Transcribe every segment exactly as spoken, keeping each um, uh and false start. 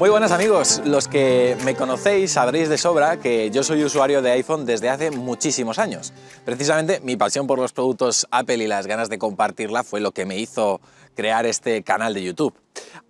Muy buenas amigos, los que me conocéis sabréis de sobra que yo soy usuario de iPhone desde hace muchísimos años. Precisamente mi pasión por los productos Apple y las ganas de compartirla fue lo que me hizo crear este canal de YouTube.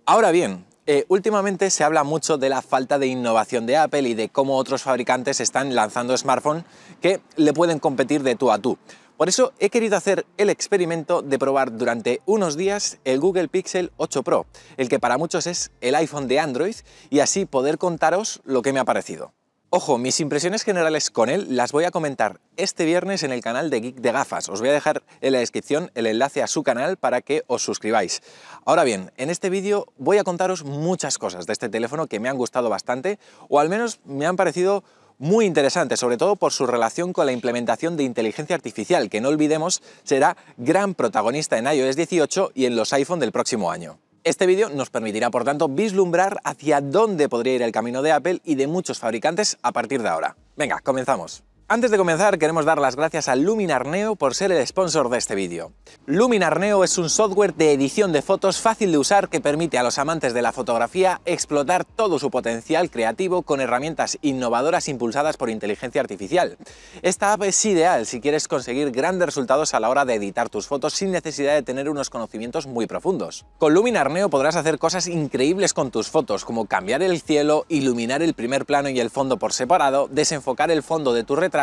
Ahora bien, eh, últimamente se habla mucho de la falta de innovación de Apple y de cómo otros fabricantes están lanzando smartphones que le pueden competir de tú a tú. Por eso he querido hacer el experimento de probar durante unos días el Google Pixel ocho Pro, el que para muchos es el iPhone de Android, y así poder contaros lo que me ha parecido. Ojo, mis impresiones generales con él las voy a comentar este viernes en el canal de Geek de Gafas. Os voy a dejar en la descripción el enlace a su canal para que os suscribáis. Ahora bien, en este vídeo voy a contaros muchas cosas de este teléfono que me han gustado bastante, o al menos me han parecido muy interesante, sobre todo por su relación con la implementación de inteligencia artificial, que no olvidemos será gran protagonista en iOS dieciocho y en los iPhone del próximo año. Este vídeo nos permitirá, por tanto, vislumbrar hacia dónde podría ir el camino de Apple y de muchos fabricantes a partir de ahora. Venga, comenzamos. Antes de comenzar, queremos dar las gracias a Luminar Neo por ser el sponsor de este vídeo. Luminar Neo es un software de edición de fotos fácil de usar que permite a los amantes de la fotografía explotar todo su potencial creativo con herramientas innovadoras impulsadas por inteligencia artificial. Esta app es ideal si quieres conseguir grandes resultados a la hora de editar tus fotos sin necesidad de tener unos conocimientos muy profundos. Con Luminar Neo podrás hacer cosas increíbles con tus fotos, como cambiar el cielo, iluminar el primer plano y el fondo por separado, desenfocar el fondo de tu retrato,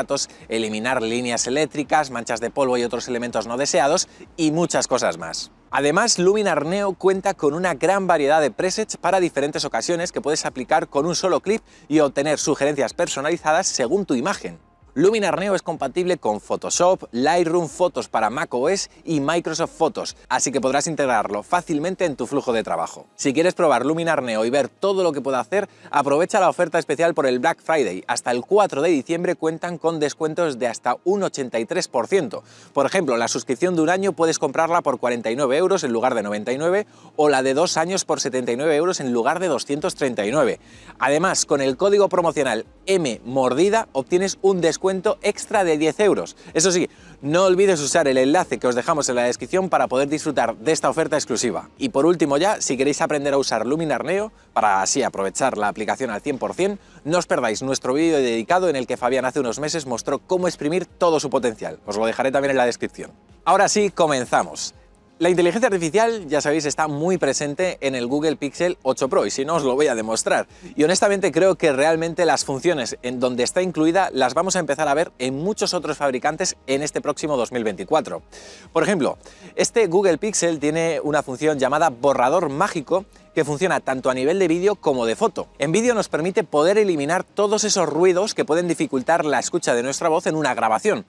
eliminar líneas eléctricas, manchas de polvo y otros elementos no deseados y muchas cosas más. Además, Luminar Neo cuenta con una gran variedad de presets para diferentes ocasiones que puedes aplicar con un solo clip y obtener sugerencias personalizadas según tu imagen. Luminar Neo es compatible con Photoshop, Lightroom, Fotos para macOS y Microsoft Fotos, así que podrás integrarlo fácilmente en tu flujo de trabajo. Si quieres probar Luminar Neo y ver todo lo que puede hacer, aprovecha la oferta especial por el Black Friday. Hasta el cuatro de diciembre cuentan con descuentos de hasta un ochenta y tres por ciento. Por ejemplo, la suscripción de un año puedes comprarla por cuarenta y nueve euros en lugar de noventa y nueve, o la de dos años por setenta y nueve euros en lugar de doscientos treinta y nueve. Además, con el código promocional M mordida obtienes un descuento extra de diez euros. Eso sí, no olvides usar el enlace que os dejamos en la descripción para poder disfrutar de esta oferta exclusiva. Y por último ya, si queréis aprender a usar Luminar Neo, para así aprovechar la aplicación al cien por cien, no os perdáis nuestro vídeo dedicado en el que Fabián hace unos meses mostró cómo exprimir todo su potencial. Os lo dejaré también en la descripción. Ahora sí, comenzamos. La inteligencia artificial, ya sabéis, está muy presente en el Google Pixel ocho Pro, y si no os lo voy a demostrar. Y honestamente creo que realmente las funciones en donde está incluida las vamos a empezar a ver en muchos otros fabricantes en este próximo dos mil veinticuatro. Por ejemplo, este Google Pixel tiene una función llamada Borrador Mágico, que funciona tanto a nivel de vídeo como de foto. En vídeo nos permite poder eliminar todos esos ruidos que pueden dificultar la escucha de nuestra voz en una grabación.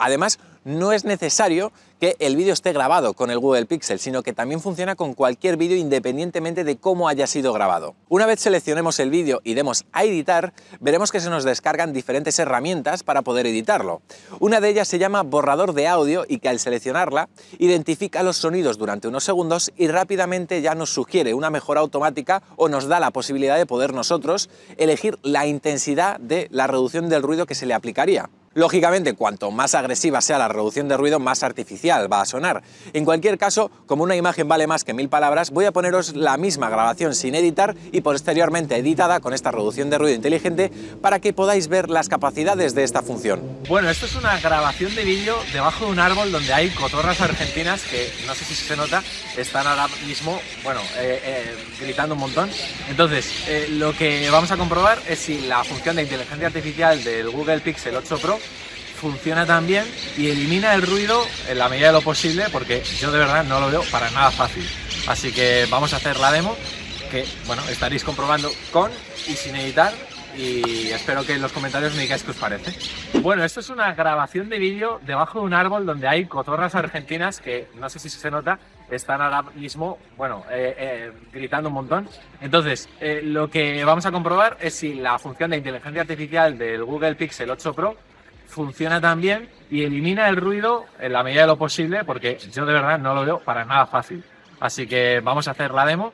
Además, no es necesario que el vídeo esté grabado con el Google Pixel, sino que también funciona con cualquier vídeo independientemente de cómo haya sido grabado. Una vez seleccionemos el vídeo y demos a editar, veremos que se nos descargan diferentes herramientas para poder editarlo. Una de ellas se llama borrador de audio, y que al seleccionarla identifica los sonidos durante unos segundos y rápidamente ya nos sugiere una mejora automática o nos da la posibilidad de poder nosotros elegir la intensidad de la reducción del ruido que se le aplicaría. Lógicamente, cuanto más agresiva sea la reducción de ruido, más artificial va a sonar. En cualquier caso, como una imagen vale más que mil palabras, voy a poneros la misma grabación sin editar y posteriormente editada con esta reducción de ruido inteligente para que podáis ver las capacidades de esta función. Bueno, esto es una grabación de vídeo debajo de un árbol donde hay cotorras argentinas que, no sé si se nota, están ahora mismo, bueno, eh, eh, gritando un montón. Entonces, eh, lo que vamos a comprobar es si la función de inteligencia artificial del Google Pixel ocho Pro funciona también y elimina el ruido en la medida de lo posible, porque yo de verdad no lo veo para nada fácil. Así que vamos a hacer la demo, que bueno, estaréis comprobando con y sin editar, y espero que en los comentarios me digáis qué os parece. Bueno, esto es una grabación de vídeo debajo de un árbol donde hay cotorras argentinas que, no sé si se nota, están ahora mismo, bueno, eh, eh, gritando un montón. Entonces, eh, lo que vamos a comprobar es si la función de inteligencia artificial del Google Pixel ocho Pro funciona también y elimina el ruido en la medida de lo posible, porque yo de verdad no lo veo para nada fácil. Así que vamos a hacer la demo,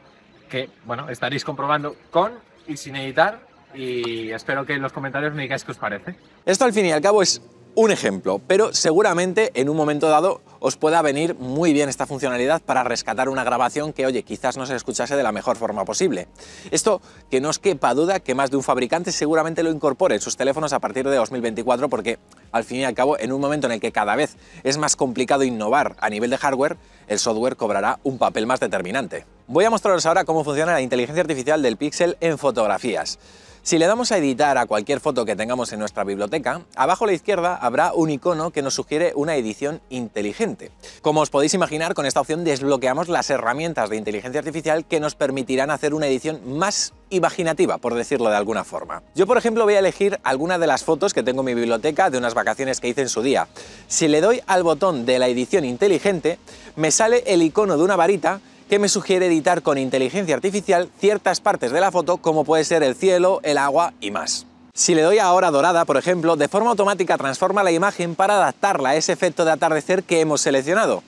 que bueno, estaréis comprobando con y sin editar, y espero que en los comentarios me digáis qué os parece. Esto al fin y al cabo es un ejemplo, pero seguramente en un momento dado os pueda venir muy bien esta funcionalidad para rescatar una grabación que, oye, quizás no se escuchase de la mejor forma posible. Esto, que no os quepa duda que más de un fabricante seguramente lo incorpore en sus teléfonos a partir de dos mil veinticuatro, porque al fin y al cabo, en un momento en el que cada vez es más complicado innovar a nivel de hardware, el software cobrará un papel más determinante. Voy a mostraros ahora cómo funciona la inteligencia artificial del Pixel en fotografías. Si le damos a editar a cualquier foto que tengamos en nuestra biblioteca, abajo a la izquierda habrá un icono que nos sugiere una edición inteligente. Como os podéis imaginar, con esta opción desbloqueamos las herramientas de inteligencia artificial que nos permitirán hacer una edición más imaginativa, por decirlo de alguna forma. Yo, por ejemplo, voy a elegir alguna de las fotos que tengo en mi biblioteca de unas vacaciones que hice en su día. Si le doy al botón de la edición inteligente, me sale el icono de una varita que me sugiere editar con inteligencia artificial ciertas partes de la foto, como puede ser el cielo, el agua y más. Si le doy a hora dorada, por ejemplo, de forma automática transforma la imagen para adaptarla a ese efecto de atardecer que hemos seleccionado.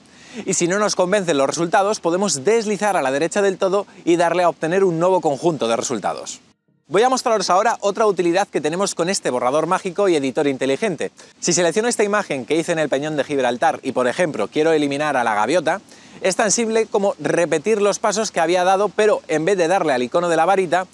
Y si no nos convencen los resultados, podemos deslizar a la derecha del todo y darle a obtener un nuevo conjunto de resultados. Voy a mostraros ahora otra utilidad que tenemos con este borrador mágico y editor inteligente. Si selecciono esta imagen que hice en el Peñón de Gibraltar y, por ejemplo, quiero eliminar a la gaviota, es tan simple como repetir los pasos que había dado, pero en vez de darle al icono de la varita,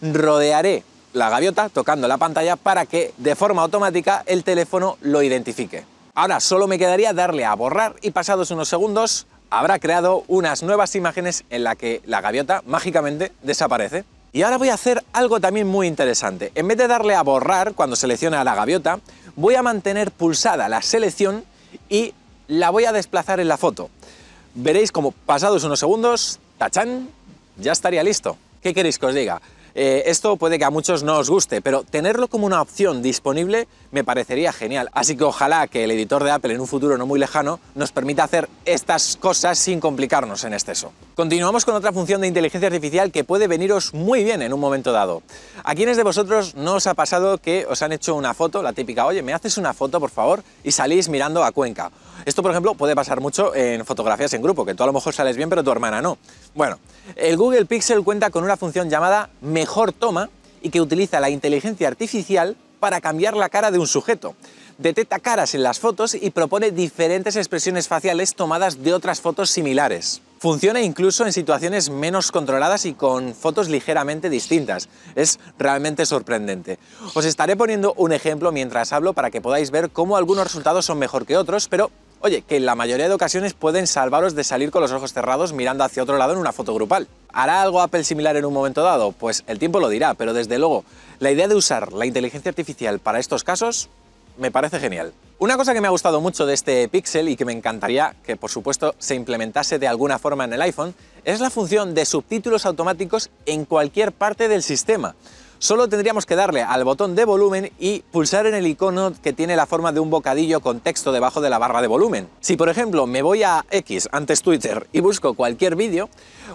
rodearé la gaviota tocando la pantalla para que, de forma automática, el teléfono lo identifique. Ahora solo me quedaría darle a borrar y, pasados unos segundos, habrá creado unas nuevas imágenes en las que la gaviota mágicamente desaparece. Y ahora voy a hacer algo también muy interesante. En vez de darle a borrar cuando seleccione a la gaviota, voy a mantener pulsada la selección y la voy a desplazar en la foto. Veréis como pasados unos segundos, tachán, ya estaría listo. ¿Qué queréis que os diga? Eh, esto puede que a muchos no os guste, pero tenerlo como una opción disponible me parecería genial. Así que ojalá que el editor de Apple en un futuro no muy lejano nos permita hacer estas cosas sin complicarnos en exceso. Continuamos con otra función de inteligencia artificial que puede veniros muy bien en un momento dado. ¿A quiénes de vosotros no os ha pasado que os han hecho una foto, la típica, oye, ¿me haces una foto, por favor? Y salís mirando a Cuenca. Esto, por ejemplo, puede pasar mucho en fotografías en grupo, que tú a lo mejor sales bien, pero tu hermana no. Bueno, el Google Pixel cuenta con una función llamada Mejor Toma y que utiliza la inteligencia artificial para cambiar la cara de un sujeto. Detecta caras en las fotos y propone diferentes expresiones faciales tomadas de otras fotos similares. Funciona incluso en situaciones menos controladas y con fotos ligeramente distintas. Es realmente sorprendente. Os estaré poniendo un ejemplo mientras hablo para que podáis ver cómo algunos resultados son mejor que otros, pero oye, que en la mayoría de ocasiones pueden salvaros de salir con los ojos cerrados mirando hacia otro lado en una foto grupal. ¿Hará algo Apple similar en un momento dado? Pues el tiempo lo dirá, pero desde luego, la idea de usar la inteligencia artificial para estos casos me parece genial. Una cosa que me ha gustado mucho de este Pixel y que me encantaría que, por supuesto, se implementase de alguna forma en el iPhone, es la función de subtítulos automáticos en cualquier parte del sistema. Solo tendríamos que darle al botón de volumen y pulsar en el icono que tiene la forma de un bocadillo con texto debajo de la barra de volumen. Si, por ejemplo, me voy a X, antes Twitter, y busco cualquier vídeo,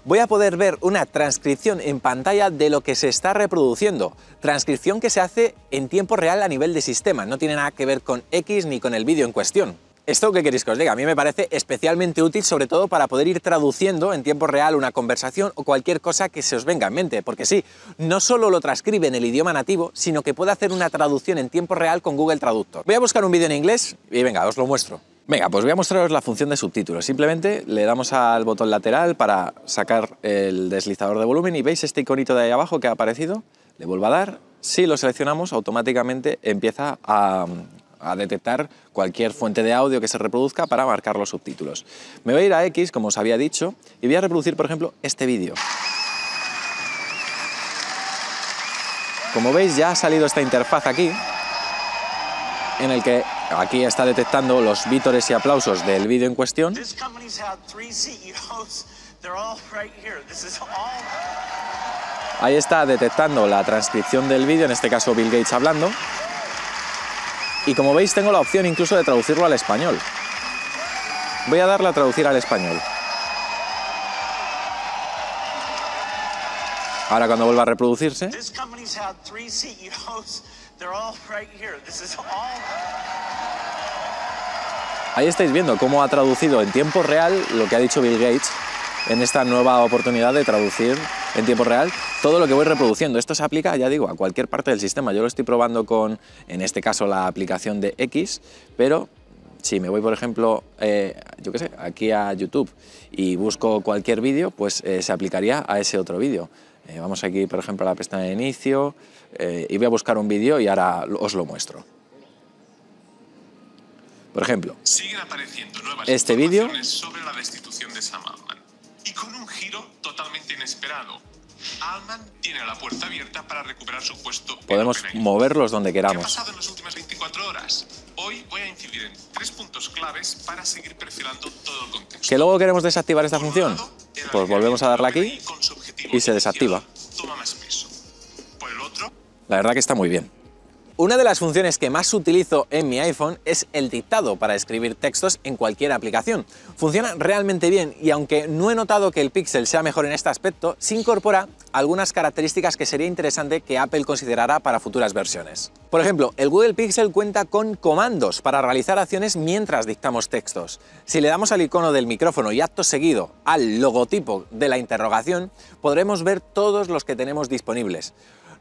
voy a poder ver una transcripción en pantalla de lo que se está reproduciendo. Transcripción que se hace en tiempo real a nivel de sistema, no tiene nada que ver con X ni con el vídeo en cuestión. Esto, ¿qué queréis que os diga? A mí me parece especialmente útil, sobre todo para poder ir traduciendo en tiempo real una conversación o cualquier cosa que se os venga en mente, porque sí, no solo lo transcribe en el idioma nativo, sino que puede hacer una traducción en tiempo real con Google Traductor. Voy a buscar un vídeo en inglés y venga, os lo muestro. Venga, pues voy a mostraros la función de subtítulos. Simplemente le damos al botón lateral para sacar el deslizador de volumen y veis este iconito de ahí abajo que ha aparecido. Le vuelvo a dar. Si lo seleccionamos, automáticamente empieza a... a detectar cualquier fuente de audio que se reproduzca para marcar los subtítulos. Me voy a ir a X, como os había dicho, y voy a reproducir, por ejemplo, este vídeo. Como veis, ya ha salido esta interfaz aquí, en el que aquí está detectando los vítores y aplausos del vídeo en cuestión. Ahí está detectando la transcripción del vídeo, en este caso Bill Gates hablando. Y como veis, tengo la opción incluso de traducirlo al español. Voy a darle a traducir al español. Ahora, cuando vuelva a reproducirse... Ahí estáis viendo cómo ha traducido en tiempo real lo que ha dicho Bill Gates en esta nueva oportunidad de traducir en tiempo real todo lo que voy reproduciendo. Esto se aplica, ya digo, a cualquier parte del sistema. Yo lo estoy probando con, en este caso, la aplicación de X, pero si me voy, por ejemplo, eh, yo qué sé, aquí a YouTube y busco cualquier vídeo, pues eh, se aplicaría a ese otro vídeo. Eh, vamos aquí, por ejemplo, a la pestaña de inicio eh, y voy a buscar un vídeo y ahora os lo muestro. Por ejemplo, siguen apareciendo nuevas este vídeo sobre la destitución de Sam Altman y con un giro totalmente inesperado. Altman tiene la puerta abierta para recuperar su puesto. Podemos moverlos donde queramos. ¿Qué ha pasado en las últimas veinticuatro horas? Hoy voy a incidir en tres puntos claves para seguir perfilando todo el contexto. ¿Que luego queremos desactivar esta función? Pues volvemos a darle aquí y se desactiva. Toma más peso. Por el otro, la verdad que está muy bien. Una de las funciones que más utilizo en mi iPhone es el dictado para escribir textos en cualquier aplicación. Funciona realmente bien y aunque no he notado que el Pixel sea mejor en este aspecto, se incorpora algunas características que sería interesante que Apple considerara para futuras versiones. Por ejemplo, el Google Pixel cuenta con comandos para realizar acciones mientras dictamos textos. Si le damos al icono del micrófono y acto seguido al logotipo de la interrogación, podremos ver todos los que tenemos disponibles.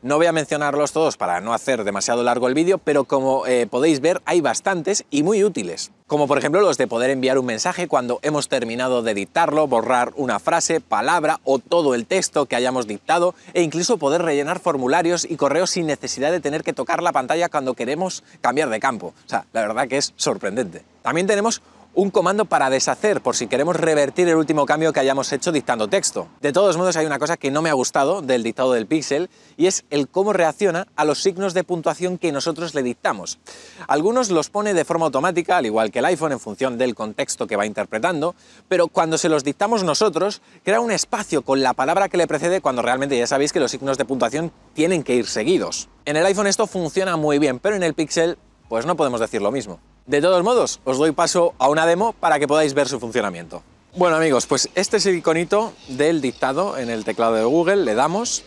No voy a mencionarlos todos para no hacer demasiado largo el vídeo, pero como eh, podéis ver hay bastantes y muy útiles. Como por ejemplo los de poder enviar un mensaje cuando hemos terminado de dictarlo, borrar una frase, palabra o todo el texto que hayamos dictado e incluso poder rellenar formularios y correos sin necesidad de tener que tocar la pantalla cuando queremos cambiar de campo. O sea, la verdad que es sorprendente. También tenemos un comando para deshacer, por si queremos revertir el último cambio que hayamos hecho dictando texto. De todos modos, hay una cosa que no me ha gustado del dictado del Pixel y es el cómo reacciona a los signos de puntuación que nosotros le dictamos. Algunos los pone de forma automática, al igual que el iPhone, en función del contexto que va interpretando, pero cuando se los dictamos nosotros, crea un espacio con la palabra que le precede cuando realmente ya sabéis que los signos de puntuación tienen que ir seguidos. En el iPhone esto funciona muy bien, pero en el Pixel, pues no podemos decir lo mismo. De todos modos, os doy paso a una demo para que podáis ver su funcionamiento. Bueno amigos, pues este es el iconito del dictado en el teclado de Google, le damos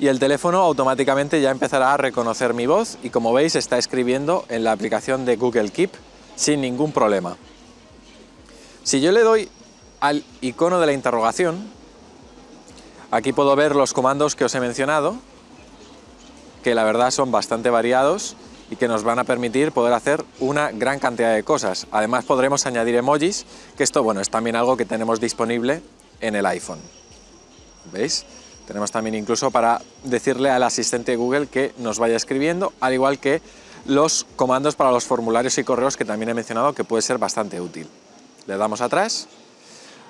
y el teléfono automáticamente ya empezará a reconocer mi voz y como veis está escribiendo en la aplicación de Google Keep sin ningún problema. Si yo le doy al icono de la interrogación, aquí puedo ver los comandos que os he mencionado, que la verdad son bastante variados y que nos van a permitir poder hacer una gran cantidad de cosas. Además podremos añadir emojis, que esto bueno, es también algo que tenemos disponible en el iPhone. ¿Veis? Tenemos también incluso para decirle al asistente de Google que nos vaya escribiendo, al igual que los comandos para los formularios y correos que también he mencionado, que puede ser bastante útil. Le damos atrás,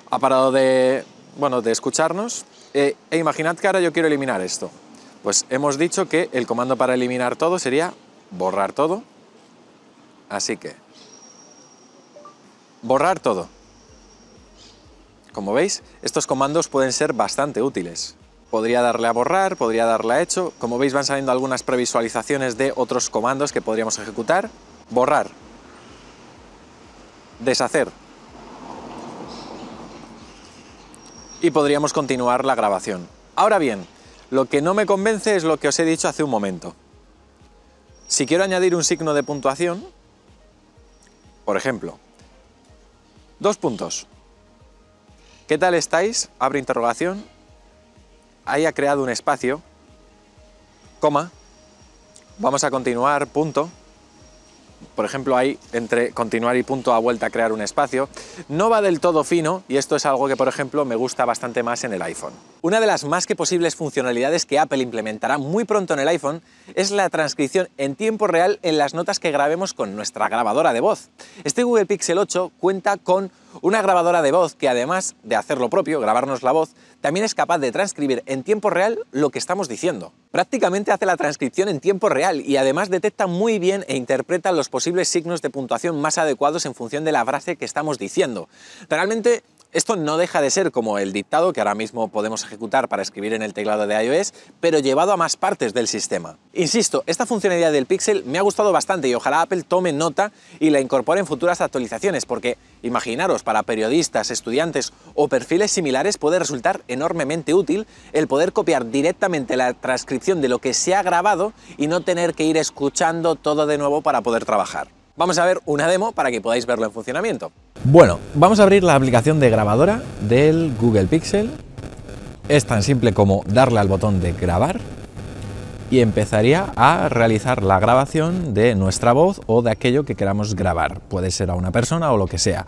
ha parado de, bueno, de escucharnos, e, e imaginad que ahora yo quiero eliminar esto. Pues hemos dicho que el comando para eliminar todo sería borrar todo, así que borrar todo. Como veis, estos comandos pueden ser bastante útiles. Podría darle a borrar, podría darle a hecho. Como veis van saliendo algunas previsualizaciones de otros comandos que podríamos ejecutar. Borrar, deshacer y podríamos continuar la grabación. Ahora bien, lo que no me convence es lo que os he dicho hace un momento. Si quiero añadir un signo de puntuación, por ejemplo, dos puntos. ¿Qué tal estáis? Abre interrogación. Ahí ha creado un espacio, coma. Vamos a continuar, punto. Por ejemplo, ahí entre continuar y punto ha vuelto a crear un espacio. No va del todo fino y esto es algo que, por ejemplo, me gusta bastante más en el iPhone. Una de las más que posibles funcionalidades que Apple implementará muy pronto en el iPhone es la transcripción en tiempo real en las notas que grabemos con nuestra grabadora de voz. Este Google Pixel ocho cuenta con una grabadora de voz que, además de hacer lo propio, grabarnos la voz, también es capaz de transcribir en tiempo real lo que estamos diciendo. Prácticamente hace la transcripción en tiempo real y además detecta muy bien e interpreta los posibles signos de puntuación más adecuados en función de la frase que estamos diciendo. Realmente esto no deja de ser como el dictado que ahora mismo podemos ejecutar para escribir en el teclado de iOS, pero llevado a más partes del sistema. Insisto, esta funcionalidad del Pixel me ha gustado bastante y ojalá Apple tome nota y la incorpore en futuras actualizaciones, porque imaginaros, para periodistas, estudiantes o perfiles similares puede resultar enormemente útil el poder copiar directamente la transcripción de lo que se ha grabado y no tener que ir escuchando todo de nuevo para poder trabajar. Vamos a ver una demo para que podáis verlo en funcionamiento. Bueno, vamos a abrir la aplicación de grabadora del Google Pixel Es tan simple como darle al botón de grabar y empezaría a realizar la grabación de nuestra voz o de aquello que queramos grabar. Puede ser a una persona o lo que sea.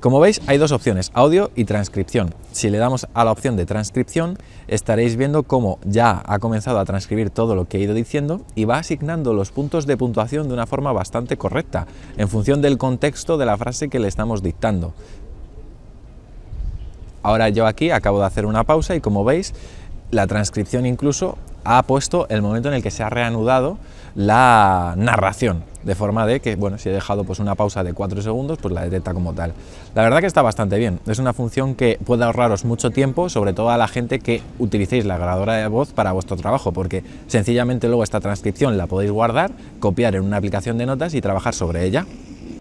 Como veis, hay dos opciones, audio y transcripción. Si le damos a la opción de transcripción, estaréis viendo cómo ya ha comenzado a transcribir todo lo que he ido diciendo y va asignando los puntos de puntuación de una forma bastante correcta, en función del contexto de la frase que le estamos dictando. Ahora yo aquí acabo de hacer una pausa y como veis, la transcripción incluso ha puesto el momento en el que se ha reanudado la narración, de forma de que, bueno, si he dejado pues una pausa de cuatro segundos, pues la detecta como tal. La verdad que está bastante bien, es una función que puede ahorraros mucho tiempo, sobre todo a la gente que utilicéis la grabadora de voz para vuestro trabajo, porque sencillamente luego esta transcripción la podéis guardar, copiar en una aplicación de notas y trabajar sobre ella.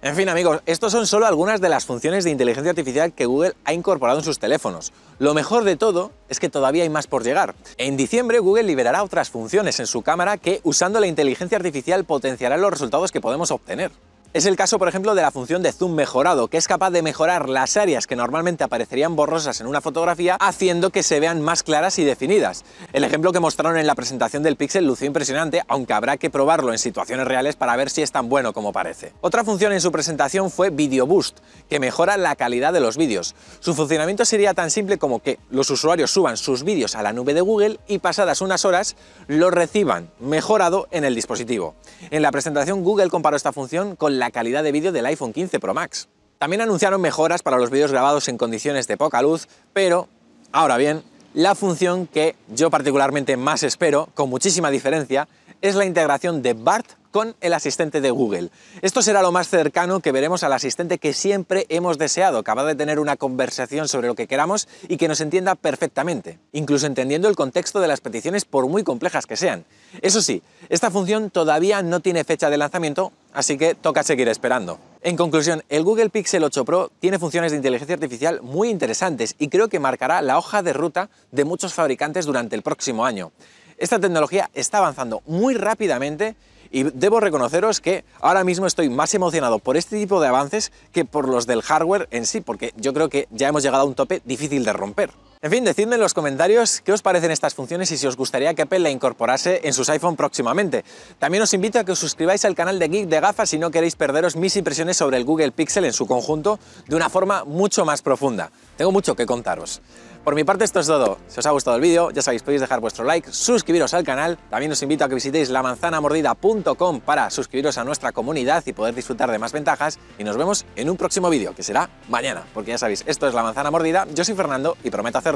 En fin, amigos, estos son solo algunas de las funciones de inteligencia artificial que Google ha incorporado en sus teléfonos. Lo mejor de todo es que todavía hay más por llegar. En diciembre, Google liberará otras funciones en su cámara que, usando la inteligencia artificial, potenciarán los resultados que podemos obtener. Es el caso, por ejemplo, de la función de zoom mejorado, que es capaz de mejorar las áreas que normalmente aparecerían borrosas en una fotografía, haciendo que se vean más claras y definidas. El ejemplo que mostraron en la presentación del Pixel lució impresionante, aunque habrá que probarlo en situaciones reales para ver si es tan bueno como parece. Otra función en su presentación fue Video Boost, que mejora la calidad de los vídeos. Su funcionamiento sería tan simple como que los usuarios suban sus vídeos a la nube de Google y pasadas unas horas los reciban mejorado en el dispositivo. En la presentación, Google comparó esta función con la la calidad de vídeo del iPhone quince Pro Max. También anunciaron mejoras para los vídeos grabados en condiciones de poca luz, pero, ahora bien, la función que yo particularmente más espero, con muchísima diferencia, es la integración de Bard con el asistente de Google. Esto será lo más cercano que veremos al asistente que siempre hemos deseado, capaz de tener una conversación sobre lo que queramos y que nos entienda perfectamente, incluso entendiendo el contexto de las peticiones por muy complejas que sean. Eso sí, esta función todavía no tiene fecha de lanzamiento, así que toca seguir esperando. En conclusión, el Google Pixel ocho Pro tiene funciones de inteligencia artificial muy interesantes y creo que marcará la hoja de ruta de muchos fabricantes durante el próximo año. Esta tecnología está avanzando muy rápidamente y debo reconoceros que ahora mismo estoy más emocionado por este tipo de avances que por los del hardware en sí, porque yo creo que ya hemos llegado a un tope difícil de romper. En fin, decidme en los comentarios qué os parecen estas funciones y si os gustaría que Apple la incorporase en sus iPhone próximamente. También os invito a que os suscribáis al canal de Geek de Gafas si no queréis perderos mis impresiones sobre el Google Pixel en su conjunto de una forma mucho más profunda. Tengo mucho que contaros. Por mi parte esto es todo. Si os ha gustado el vídeo, ya sabéis, podéis dejar vuestro like, suscribiros al canal. También os invito a que visitéis la manzana mordida punto com para suscribiros a nuestra comunidad y poder disfrutar de más ventajas. Y nos vemos en un próximo vídeo, que será mañana, porque ya sabéis, esto es La Manzana Mordida. Yo soy Fernando y prometo hacer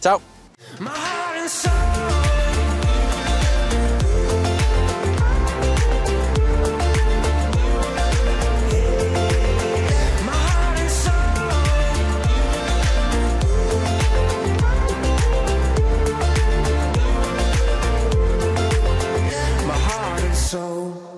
¡Chao! So